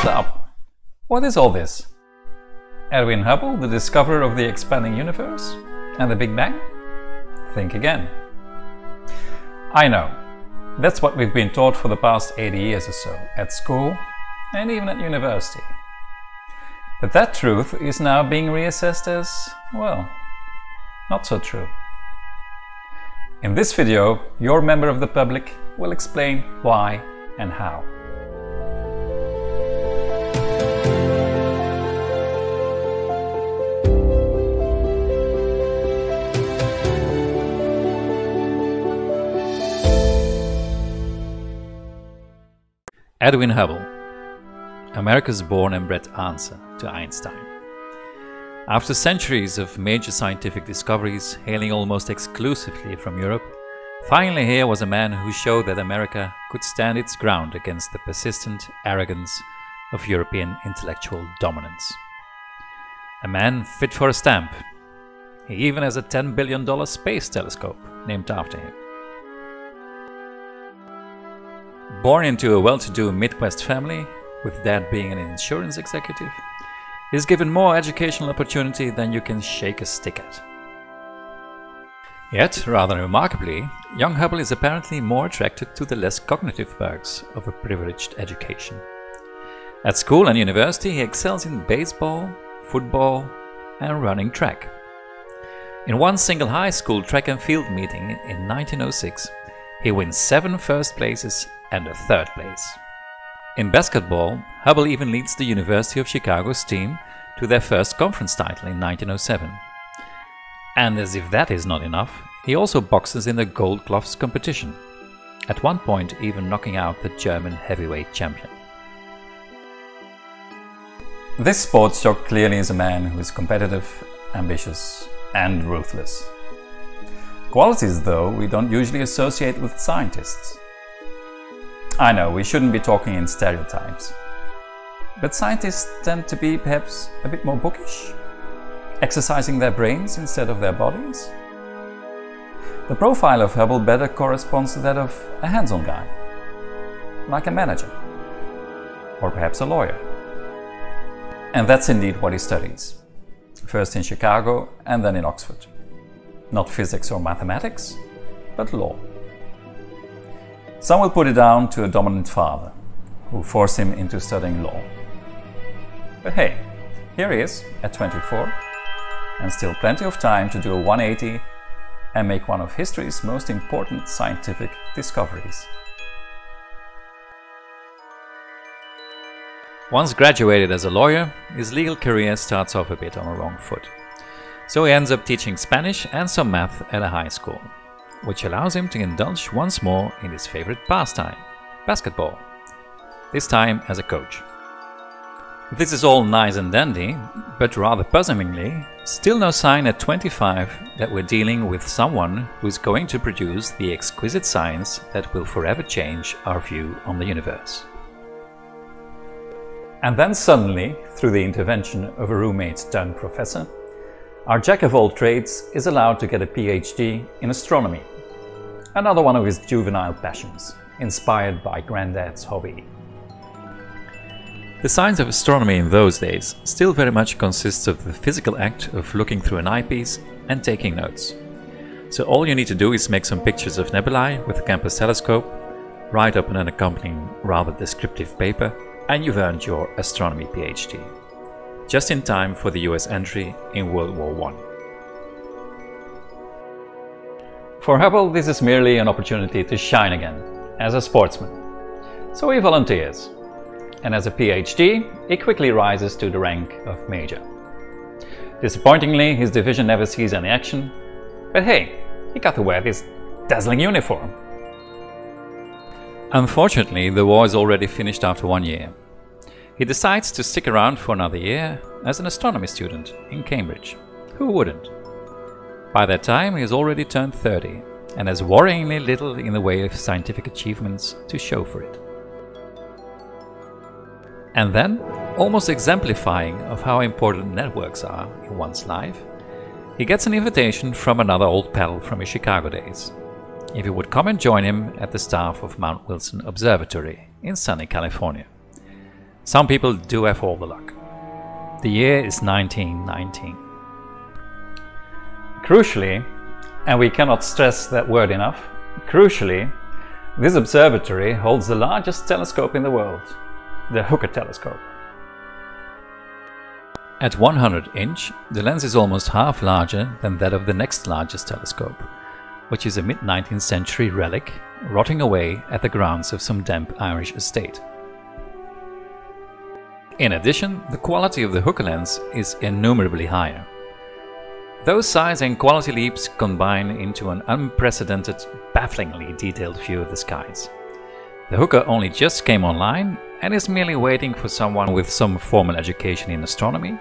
Stop. What is all this? Edwin Hubble, the discoverer of the expanding universe? And the Big Bang? Think again. I know. That's what we've been taught for the past 80 years or so, at school and even at university. But that truth is now being reassessed as, well, not so true. In this video, your member of the public will explain why and how. Edwin Hubble, America's born and bred answer to Einstein. After centuries of major scientific discoveries hailing almost exclusively from Europe, finally here was a man who showed that America could stand its ground against the persistent arrogance of European intellectual dominance. A man fit for a stamp. He even has a $10 billion space telescope named after him. Born into a well-to-do Midwest family, with dad being an insurance executive, he is given more educational opportunity than you can shake a stick at. Yet, rather remarkably, young Hubble is apparently more attracted to the less cognitive perks of a privileged education. At school and university, he excels in baseball, football, and running track. In one single high school track and field meeting in 1906, he wins 7 first places and a 3rd place. In basketball, Hubble even leads the University of Chicago's team to their first conference title in 1907. And as if that is not enough, he also boxes in the Gold Gloves competition, at one point even knocking out the German heavyweight champion. This sports jock clearly is a man who is competitive, ambitious, and ruthless. Qualities, though, we don't usually associate with scientists. I know, we shouldn't be talking in stereotypes, but scientists tend to be perhaps a bit more bookish, exercising their brains instead of their bodies. The profile of Hubble better corresponds to that of a hands-on guy, like a manager, or perhaps a lawyer. And that's indeed what he studies, first in Chicago and then in Oxford. Not physics or mathematics, but law. Some will put it down to a dominant father, who forced him into studying law. But hey, here he is at 24, and still plenty of time to do a 180 and make one of history's most important scientific discoveries. Once graduated as a lawyer, his legal career starts off a bit on the wrong foot. So he ends up teaching Spanish and some math at a high school, which allows him to indulge once more in his favorite pastime, basketball, this time as a coach. This is all nice and dandy, but rather puzzlingly, still no sign at 25 that we're dealing with someone who's going to produce the exquisite science that will forever change our view on the universe. And then suddenly, through the intervention of a roommate turned professor, our jack-of-all-trades is allowed to get a PhD in astronomy, another one of his juvenile passions, inspired by granddad's hobby. The science of astronomy in those days still very much consists of the physical act of looking through an eyepiece and taking notes. So all you need to do is make some pictures of nebulae with a campus telescope, write up an accompanying rather descriptive paper, and you've earned your astronomy PhD. Just in time for the US entry in World War I. For Hubble, this is merely an opportunity to shine again, as a sportsman. So he volunteers, and as a PhD, he quickly rises to the rank of Major. Disappointingly, his division never sees any action, but hey, he got to wear this dazzling uniform. Unfortunately, the war is already finished after 1 year. He decides to stick around for another year as an astronomy student in Cambridge. Who wouldn't? By that time, he has already turned 30 and has worryingly little in the way of scientific achievements to show for it. And then, almost exemplifying of how important networks are in one's life, he gets an invitation from another old pal from his Chicago days, if he would come and join him at the staff of Mount Wilson Observatory in sunny California. Some people do have all the luck. The year is 1919. Crucially, and we cannot stress that word enough, crucially, this observatory holds the largest telescope in the world, the Hooker telescope. At 100 inch, the lens is almost half larger than that of the next largest telescope, which is a mid-19th century relic rotting away at the grounds of some damp Irish estate. In addition, the quality of the Hooker lens is innumerably higher. Those size and quality leaps combine into an unprecedented, bafflingly detailed view of the skies. The Hooker only just came online and is merely waiting for someone with some formal education in astronomy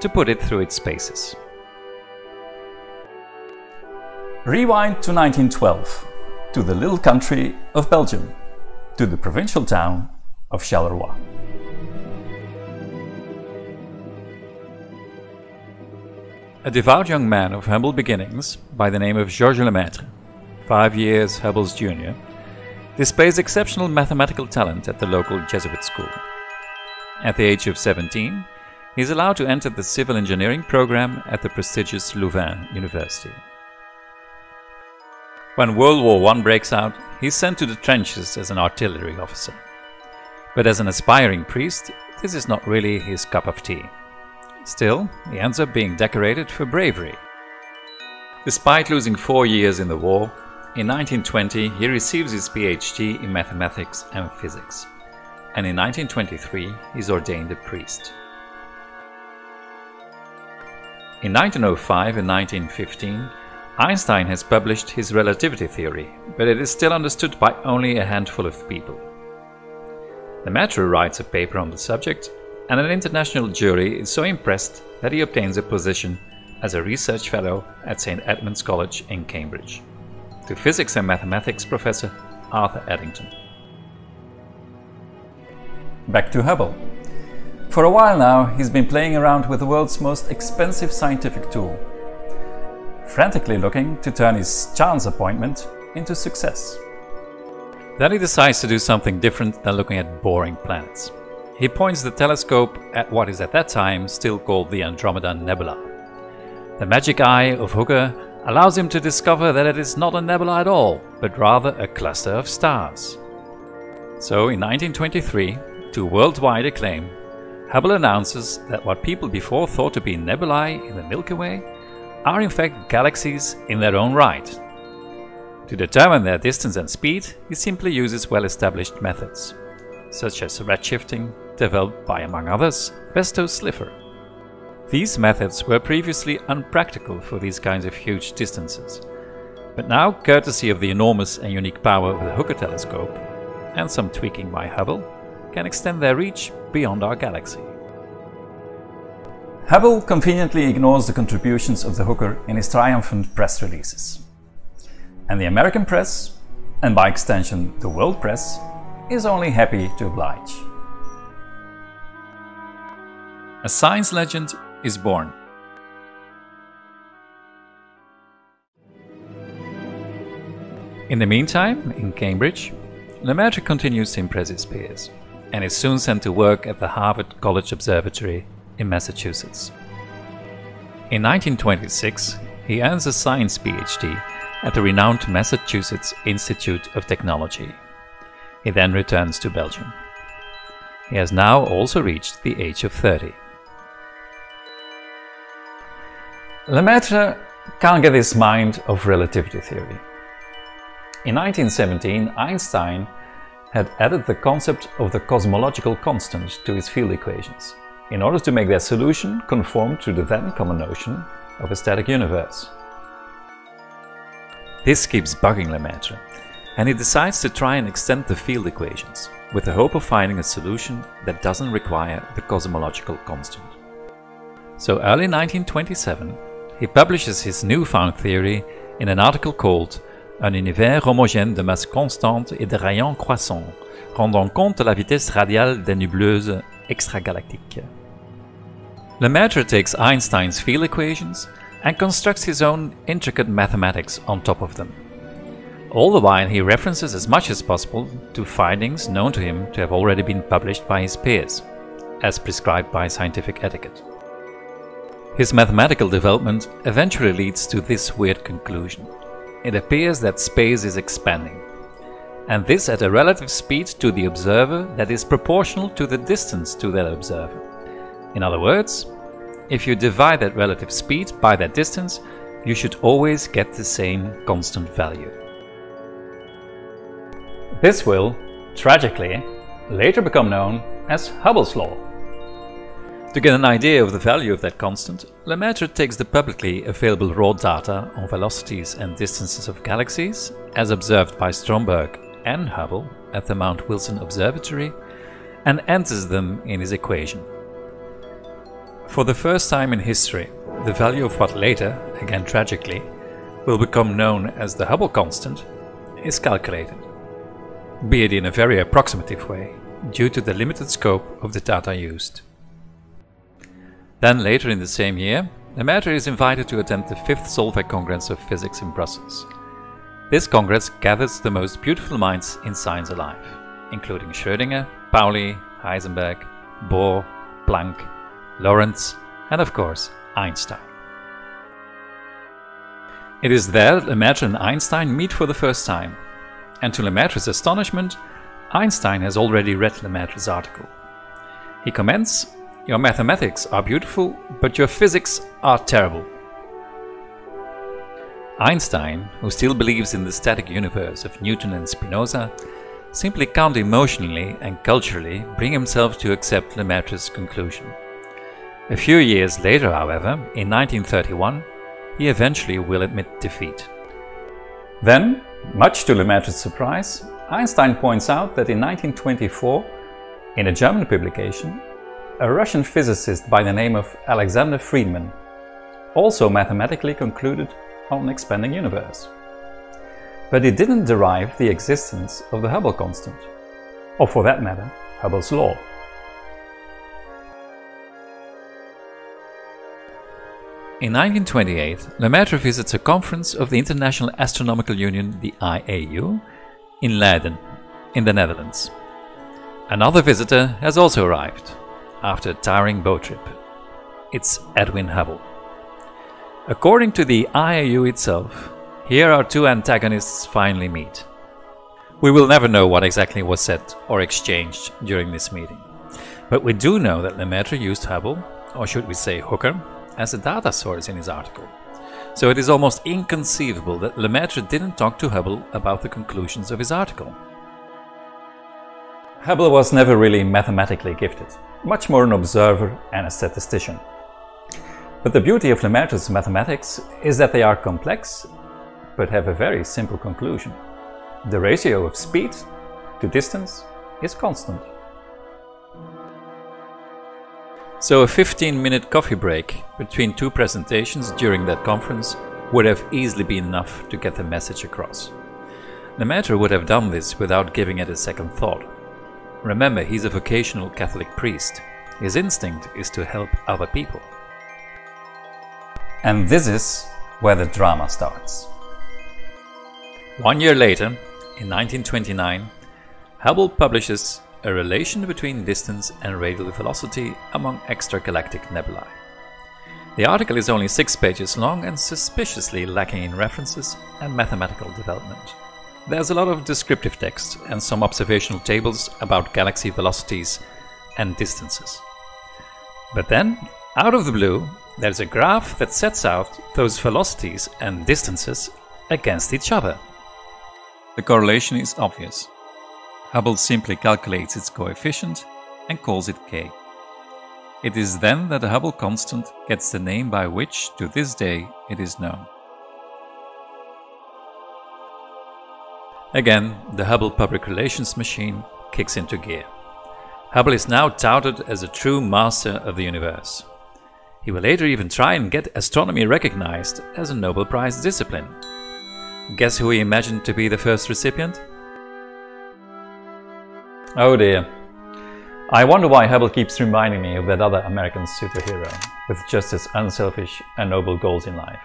to put it through its paces. Rewind to 1912, to the little country of Belgium, to the provincial town of Charleroi. A devout young man of humble beginnings, by the name of Georges Lemaître, 5 years Hubble's junior, displays exceptional mathematical talent at the local Jesuit school. At the age of 17, he is allowed to enter the civil engineering program at the prestigious Louvain University. When World War I breaks out, he is sent to the trenches as an artillery officer. But as an aspiring priest, this is not really his cup of tea. Still, he ends up being decorated for bravery. Despite losing 4 years in the war, in 1920 he receives his PhD in mathematics and physics, and in 1923 he is ordained a priest. In 1905 and 1915, Einstein has published his relativity theory, but it is still understood by only a handful of people. Lemaître writes a paper on the subject, and an international jury is so impressed that he obtains a position as a research fellow at St. Edmund's College in Cambridge, to physics and mathematics professor Arthur Eddington. Back to Hubble. For a while now, he's been playing around with the world's most expensive scientific tool, frantically looking to turn his chance appointment into success. Then he decides to do something different than looking at boring planets. He points the telescope at what is at that time still called the Andromeda Nebula. The magic eye of Hooker allows him to discover that it is not a nebula at all, but rather a cluster of stars. So in 1923, to worldwide acclaim, Hubble announces that what people before thought to be nebulae in the Milky Way are in fact galaxies in their own right. To determine their distance and speed, he simply uses well-established methods, such as redshifting, developed by, among others, Vesto Slipher. These methods were previously unpractical for these kinds of huge distances, but now, courtesy of the enormous and unique power of the Hooker telescope, and some tweaking by Hubble, can extend their reach beyond our galaxy. Hubble conveniently ignores the contributions of the Hooker in his triumphant press releases. And the American press, and by extension the world press, is only happy to oblige. A science legend is born. In the meantime, in Cambridge, Lemaître continues to impress his peers and is soon sent to work at the Harvard College Observatory in Massachusetts. In 1926, he earns a science PhD at the renowned Massachusetts Institute of Technology. He then returns to Belgium. He has now also reached the age of 30. Lemaître can't get his mind off relativity theory. In 1917, Einstein had added the concept of the cosmological constant to his field equations, in order to make their solution conform to the then common notion of a static universe. This keeps bugging Lemaître, and he decides to try and extend the field equations, with the hope of finding a solution that doesn't require the cosmological constant. So early 1927, he publishes his newfound theory in an article called Un univers homogène de masse constante et de rayon croissant, rendant compte de la vitesse radiale des nébuleuses extragalactiques. Lemaître takes Einstein's field equations and constructs his own intricate mathematics on top of them. All the while, he references as much as possible to findings known to him to have already been published by his peers, as prescribed by scientific etiquette. His mathematical development eventually leads to this weird conclusion. It appears that space is expanding, and this at a relative speed to the observer that is proportional to the distance to that observer. In other words, if you divide that relative speed by that distance, you should always get the same constant value. This will, tragically, later become known as Hubble's law. To get an idea of the value of that constant, Lemaître takes the publicly available raw data on velocities and distances of galaxies, as observed by Stromberg and Hubble at the Mount Wilson Observatory, and enters them in his equation. For the first time in history, the value of what later, again tragically, will become known as the Hubble constant is calculated, be it in a very approximative way, due to the limited scope of the data used. Then later in the same year, Lemaître is invited to attend the 5th Solvay Congress of Physics in Brussels. This congress gathers the most beautiful minds in science alive, including Schrödinger, Pauli, Heisenberg, Bohr, Planck, Lorentz, and of course, Einstein. It is there that Lemaître and Einstein meet for the first time, and to Lemaître's astonishment, Einstein has already read Lemaître's article. He comments, "Your mathematics are beautiful, but your physics are terrible." Einstein, who still believes in the static universe of Newton and Spinoza, simply can't emotionally and culturally bring himself to accept Lemaître's conclusion. A few years later, however, in 1931, he eventually will admit defeat. Then, much to Lemaître's surprise, Einstein points out that in 1924, in a German publication, a Russian physicist by the name of Alexander Friedman also mathematically concluded on an expanding universe. But he didn't derive the existence of the Hubble constant, or for that matter, Hubble's law. In 1928, Lemaître visits a conference of the International Astronomical Union, the IAU, in Leiden, in the Netherlands. Another visitor has also arrived, after a tiring boat trip. It's Edwin Hubble. According to the IAU itself, here our two antagonists finally meet. We will never know what exactly was said or exchanged during this meeting, but we do know that Lemaître used Hubble, or should we say Hooker, as a data source in his article. So it is almost inconceivable that Lemaître didn't talk to Hubble about the conclusions of his article. Hubble was never really mathematically gifted, much more an observer and a statistician. But the beauty of Lemaître's mathematics is that they are complex, but have a very simple conclusion. The ratio of speed to distance is constant. So a 15-minute coffee break between two presentations during that conference would have easily been enough to get the message across. Lemaître would have done this without giving it a second thought. Remember, he's a vocational Catholic priest. His instinct is to help other people. And this is where the drama starts. 1 year later, in 1929, Hubble publishes a relation between distance and radial velocity among extragalactic nebulae. The article is only 6 pages long and suspiciously lacking in references and mathematical development. There's a lot of descriptive text and some observational tables about galaxy velocities and distances. But then, out of the blue, there's a graph that sets out those velocities and distances against each other. The correlation is obvious. Hubble simply calculates its coefficient and calls it k. It is then that the Hubble constant gets the name by which, to this day, it is known. Again, the Hubble public relations machine kicks into gear. Hubble is now touted as a true master of the universe. He will later even try and get astronomy recognized as a Nobel Prize discipline. Guess who he imagined to be the first recipient? Oh dear. I wonder why Hubble keeps reminding me of that other American superhero with just as unselfish and noble goals in life.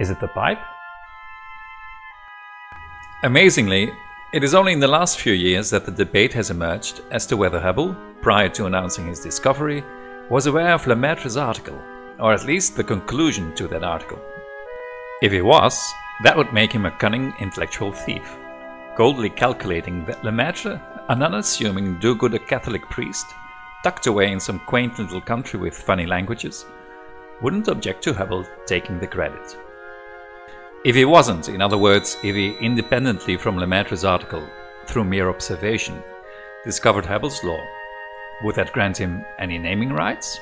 Is it the pipe? Amazingly, It is only in the last few years that the debate has emerged as to whether Hubble, prior to announcing his discovery, was aware of Lemaître's article, or at least the conclusion to that article. If he was, that would make him a cunning intellectual thief, coldly calculating that Lemaître, an unassuming do-gooder Catholic priest, tucked away in some quaint little country with funny languages, wouldn't object to Hubble taking the credit. If he wasn't, in other words, if he independently from Lemaître's article, through mere observation, discovered Hubble's law, would that grant him any naming rights?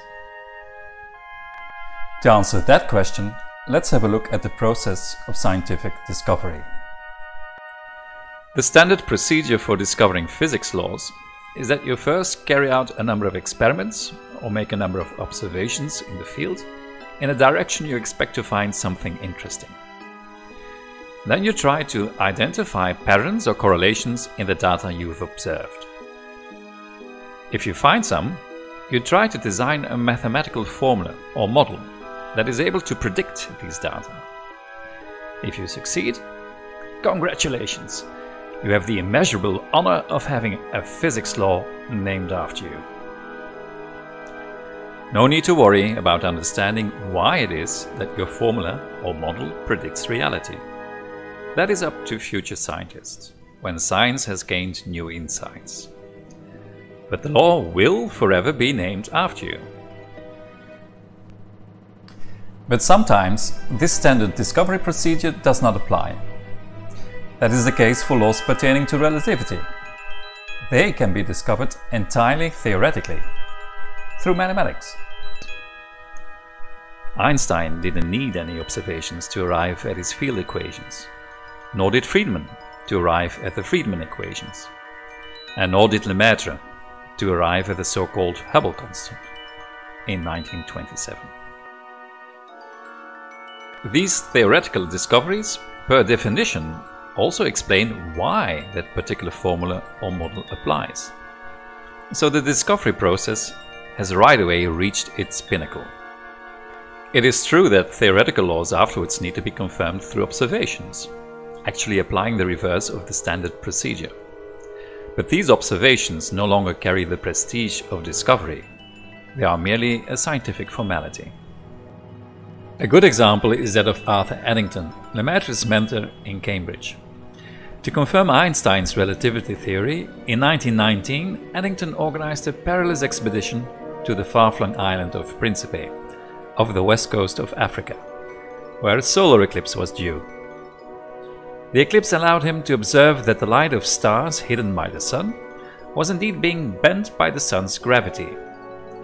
To answer that question, let's have a look at the process of scientific discovery. The standard procedure for discovering physics laws is that you first carry out a number of experiments or make a number of observations in the field in a direction you expect to find something interesting. Then you try to identify patterns or correlations in the data you've observed. If you find some, you try to design a mathematical formula or model that is able to predict these data. If you succeed, congratulations! You have the immeasurable honor of having a physics law named after you. No need to worry about understanding why it is that your formula or model predicts reality. That is up to future scientists, when science has gained new insights. But the law will forever be named after you. But sometimes this standard discovery procedure does not apply. That is the case for laws pertaining to relativity. They can be discovered entirely theoretically, through mathematics. Einstein didn't need any observations to arrive at his field equations. Nor did Friedman to arrive at the Friedman equations, and nor did Lemaître to arrive at the so-called Hubble constant in 1927. These theoretical discoveries, per definition, also explain why that particular formula or model applies. So the discovery process has right away reached its pinnacle. It is true that theoretical laws afterwards need to be confirmed through observations, actually applying the reverse of the standard procedure. But these observations no longer carry the prestige of discovery. They are merely a scientific formality. A good example is that of Arthur Eddington, Lemaître's mentor in Cambridge. To confirm Einstein's relativity theory, in 1919 Eddington organized a perilous expedition to the far-flung island of Principe, off the west coast of Africa, where a solar eclipse was due. The eclipse allowed him to observe that the light of stars hidden by the Sun was indeed being bent by the Sun's gravity,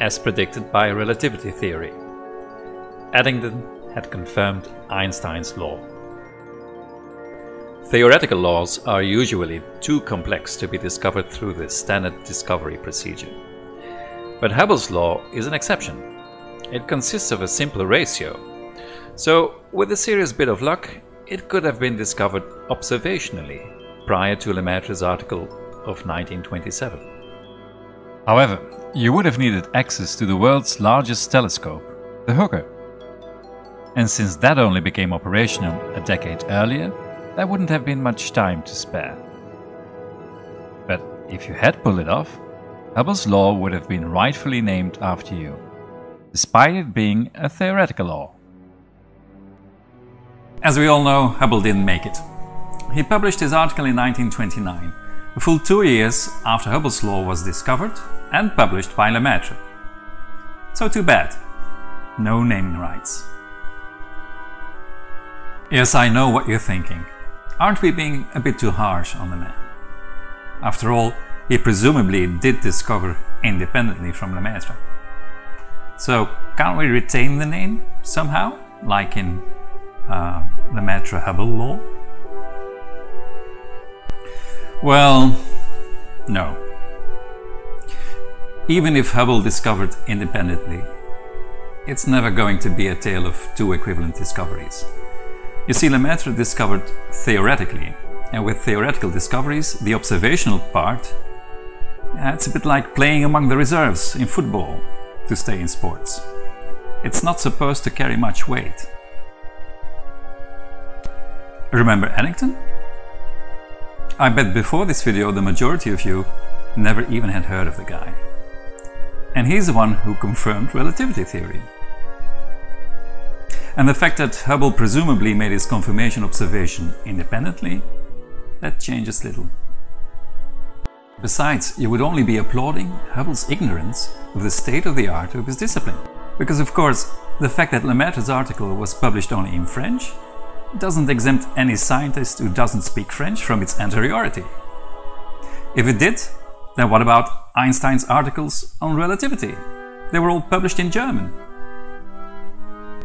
as predicted by relativity theory. Eddington had confirmed Einstein's law. Theoretical laws are usually too complex to be discovered through the standard discovery procedure. But Hubble's law is an exception. It consists of a simple ratio. So, with a serious bit of luck, it could have been discovered observationally prior to Lemaître's article of 1927. However, you would have needed access to the world's largest telescope, the Hooker. And since that only became operational a decade earlier, there wouldn't have been much time to spare. But if you had pulled it off, Hubble's law would have been rightfully named after you, despite it being a theoretical law. As we all know, Hubble didn't make it. He published his article in 1929, a full 2 years after Hubble's law was discovered and published by Lemaître. So too bad. No naming rights. Yes, I know what you're thinking. Aren't we being a bit too harsh on the man? After all, he presumably did discover independently from Lemaître. So, can't we retain the name somehow, like in Lemaître Hubble law? Well, no. Even if Hubble discovered independently, it's never going to be a tale of two equivalent discoveries. You see, Lemaître discovered theoretically, and with theoretical discoveries, the observational part, it's a bit like playing among the reserves in football, to stay in sports. It's not supposed to carry much weight. Remember Eddington? I bet before this video the majority of you never even had heard of the guy. And he's the one who confirmed relativity theory. And the fact that Hubble presumably made his confirmation observation independently, that changes little. Besides, you would only be applauding Hubble's ignorance of the state of the art of his discipline. Because of course, the fact that Lemaître's article was published only in French doesn't exempt any scientist who doesn't speak French from its anteriority. If it did, then what about Einstein's articles on relativity? They were all published in German.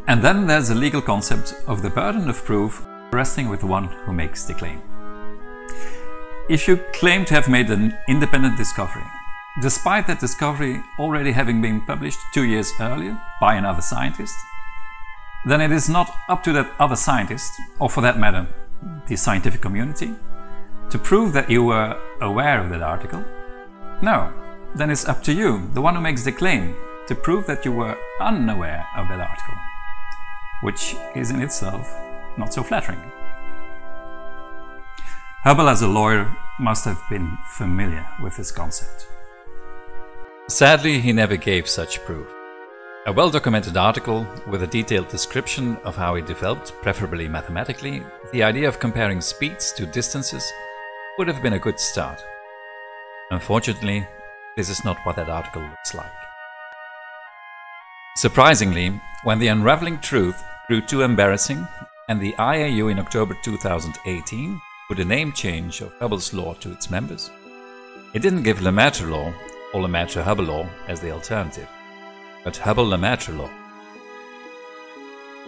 And then there's the legal concept of the burden of proof resting with the one who makes the claim. If you claim to have made an independent discovery, despite that discovery already having been published 2 years earlier by another scientist, then it is not up to that other scientist, or for that matter, the scientific community, to prove that you were aware of that article. No, then it's up to you, the one who makes the claim, to prove that you were unaware of that article, which is in itself not so flattering. Hubble as a lawyer must have been familiar with this concept. Sadly, he never gave such proof. A well-documented article with a detailed description of how he developed, preferably mathematically, the idea of comparing speeds to distances would have been a good start. Unfortunately, this is not what that article looks like. Surprisingly, when the unraveling truth grew too embarrassing and the IAU in October 2018 put a name change of Hubble's law to its members, it didn't give Lemaître law or Lemaître-Hubble law as the alternative, but Hubble-Lemaître law.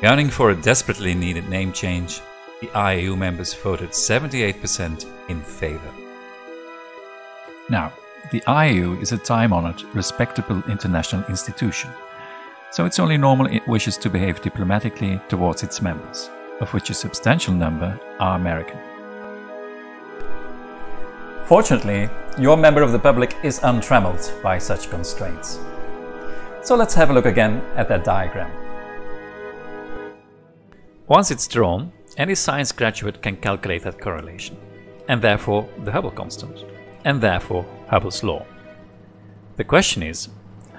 Yearning for a desperately needed name change, the IAU members voted 78% in favor. Now, the IAU is a time-honored, respectable international institution, so it's only normal it wishes to behave diplomatically towards its members, of which a substantial number are American. Fortunately, your member of the public is untrammeled by such constraints. So let's have a look again at that diagram. Once it's drawn, any science graduate can calculate that correlation, and therefore the Hubble constant, and therefore Hubble's law. The question is,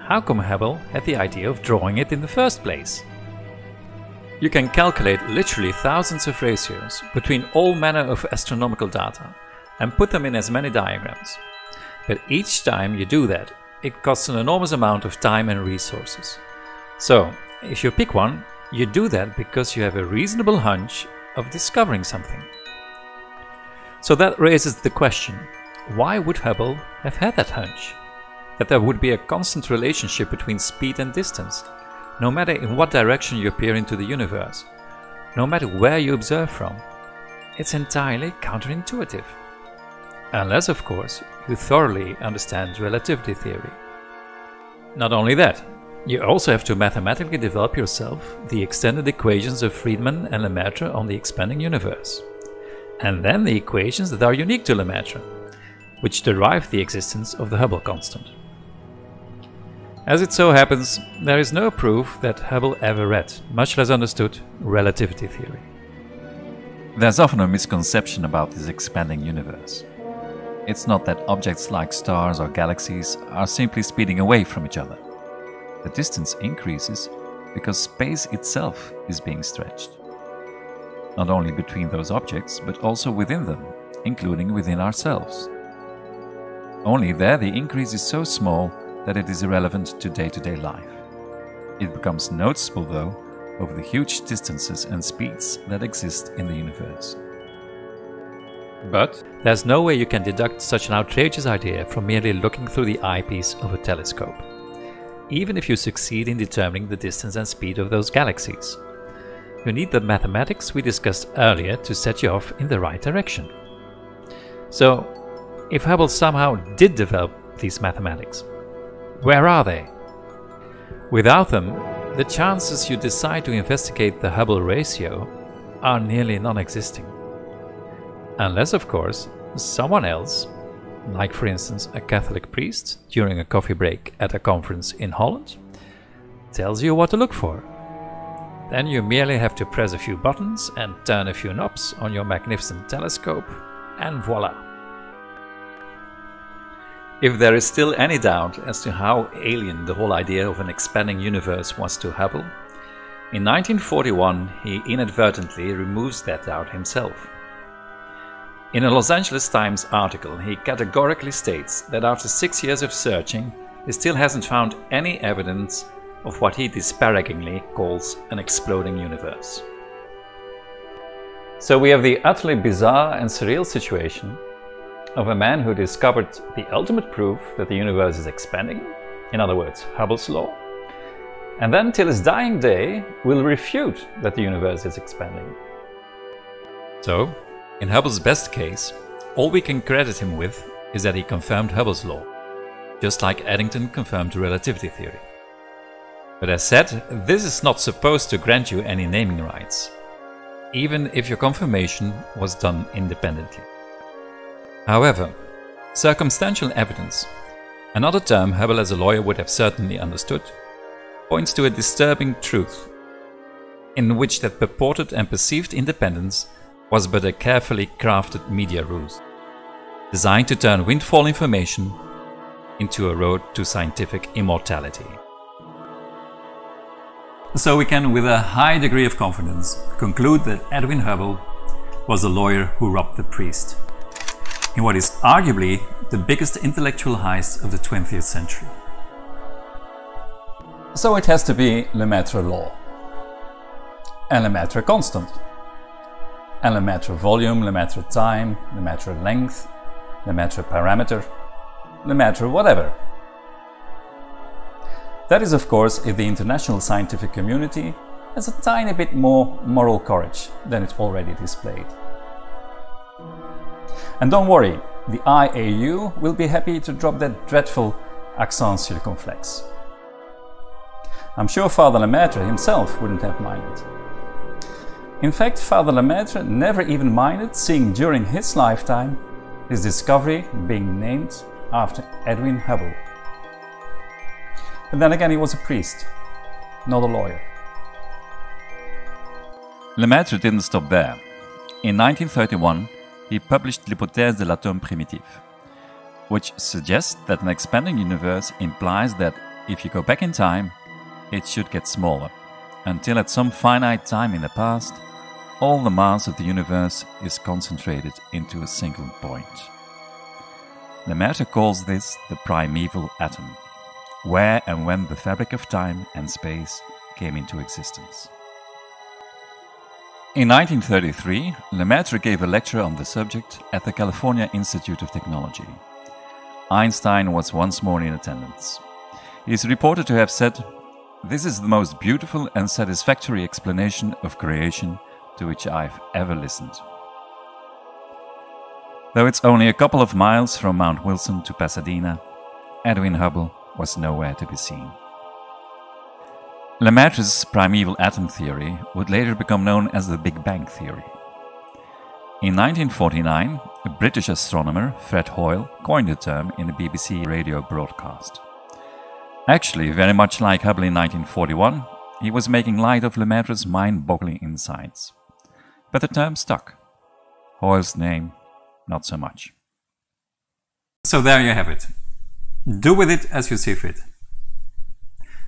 how come Hubble had the idea of drawing it in the first place? You can calculate literally thousands of ratios between all manner of astronomical data and put them in as many diagrams. But each time you do that, it costs an enormous amount of time and resources. So, if you pick one, you do that because you have a reasonable hunch of discovering something. So that raises the question, why would Hubble have had that hunch? That there would be a constant relationship between speed and distance, no matter in what direction you peer into the universe, no matter where you observe from. It's entirely counterintuitive. Unless, of course, you thoroughly understand relativity theory. Not only that, you also have to mathematically develop yourself the extended equations of Friedman and Lemaître on the expanding universe. And then the equations that are unique to Lemaître, which derive the existence of the Hubble constant. As it so happens, there is no proof that Hubble ever read, much less understood, relativity theory. There's often a misconception about this expanding universe. It's not that objects like stars or galaxies are simply speeding away from each other. The distance increases because space itself is being stretched. Not only between those objects, but also within them, including within ourselves. Only there the increase is so small that it is irrelevant to day-to-day life. It becomes noticeable, though, over the huge distances and speeds that exist in the universe. But there's no way you can deduct such an outrageous idea from merely looking through the eyepiece of a telescope, even if you succeed in determining the distance and speed of those galaxies. You need the mathematics we discussed earlier to set you off in the right direction. So, if Hubble somehow did develop these mathematics, where are they? Without them, the chances you decide to investigate the Hubble ratio are nearly non-existing. Unless, of course, someone else, like for instance a Catholic priest during a coffee break at a conference in Holland, tells you what to look for. Then you merely have to press a few buttons and turn a few knobs on your magnificent telescope, and voila! If there is still any doubt as to how alien the whole idea of an expanding universe was to Hubble, in 1941 he inadvertently removes that doubt himself. In a Los Angeles Times article, he categorically states that after 6 years of searching, he still hasn't found any evidence of what he disparagingly calls an exploding universe. So we have the utterly bizarre and surreal situation of a man who discovered the ultimate proof that the universe is expanding, in other words, Hubble's law, and then till his dying day will refute that the universe is expanding. So, in Hubble's best case, all we can credit him with is that he confirmed Hubble's law, just like Eddington confirmed relativity theory. But as said, this is not supposed to grant you any naming rights, even if your confirmation was done independently. However, circumstantial evidence, another term Hubble as a lawyer would have certainly understood, points to a disturbing truth, in which that purported and perceived independence was but a carefully crafted media ruse, designed to turn windfall information into a road to scientific immortality. So we can, with a high degree of confidence, conclude that Edwin Hubble was the lawyer who robbed the priest, in what is arguably the biggest intellectual heist of the 20th century. So it has to be Lemaître law, and Lemaître constant, and Lemaître volume, Lemaître time, Lemaître length, Lemaître parameter, Lemaître whatever. That is, of course, if the international scientific community has a tiny bit more moral courage than it already displayed. And don't worry, the IAU will be happy to drop that dreadful accent circumflex. I'm sure Father Lemaître himself wouldn't have minded. In fact, Father Lemaître never even minded seeing during his lifetime his discovery being named after Edwin Hubble. But then again, he was a priest, not a lawyer. Lemaître didn't stop there. In 1931, he published L'hypothèse de l'atome primitif, which suggests that an expanding universe implies that if you go back in time, it should get smaller, until at some finite time in the past, all the mass of the universe is concentrated into a single point. Lemaître calls this the primeval atom, where and when the fabric of time and space came into existence. In 1933, Lemaître gave a lecture on the subject at the California Institute of Technology. Einstein was once more in attendance. He is reported to have said, "This is the most beautiful and satisfactory explanation of creation to which I've ever listened." Though it's only a couple of miles from Mount Wilson to Pasadena, Edwin Hubble was nowhere to be seen. Lemaître's primeval atom theory would later become known as the Big Bang theory. In 1949, a British astronomer, Fred Hoyle, coined the term in a BBC radio broadcast. Actually, very much like Hubble in 1941, he was making light of Lemaître's mind-boggling insights. But the term stuck. Hoyle's name, not so much. So there you have it. Do with it as you see fit,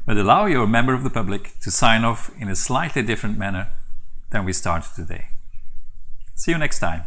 but allow your member of the public to sign off in a slightly different manner than we started today. See you next time.